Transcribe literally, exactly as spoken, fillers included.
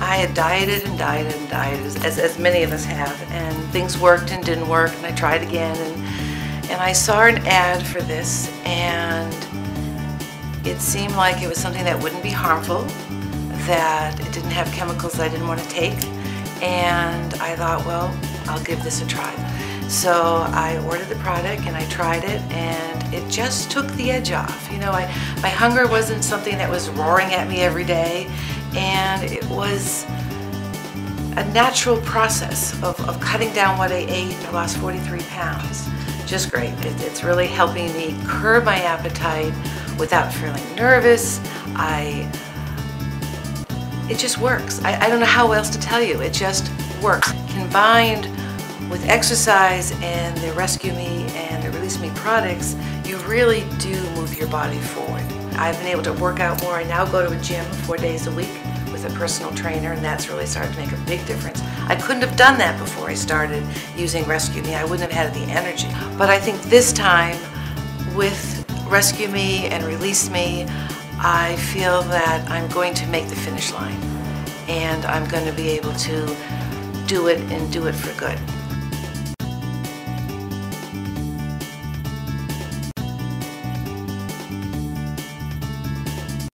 I had dieted and dieted and dieted, as, as many of us have, and things worked and didn't work, and I tried again, and, and I saw an ad for this, and it seemed like it was something that wouldn't be harmful, that it didn't have chemicals I didn't want to take, and I thought, well, I'll give this a try. So I ordered the product and I tried it, and it just took the edge off. You know, I, my hunger wasn't something that was roaring at me every day, and it was a natural process of, of cutting down what I ate. I lost forty-three pounds. Just great. It, it's really helping me curb my appetite without feeling nervous. I, it just works. I, I don't know how else to tell you. It just works. Combined with exercise and the Rescue Me and the Release Me products, you really do move your body forward. I've been able to work out more. I now go to a gym four days a week with a personal trainer, and that's really started to make a big difference. I couldn't have done that before I started using Rescue Me. I wouldn't have had the energy. But I think this time, with Rescue Me and Release Me, I feel that I'm going to make the finish line, and I'm going to be able to do it and do it for good.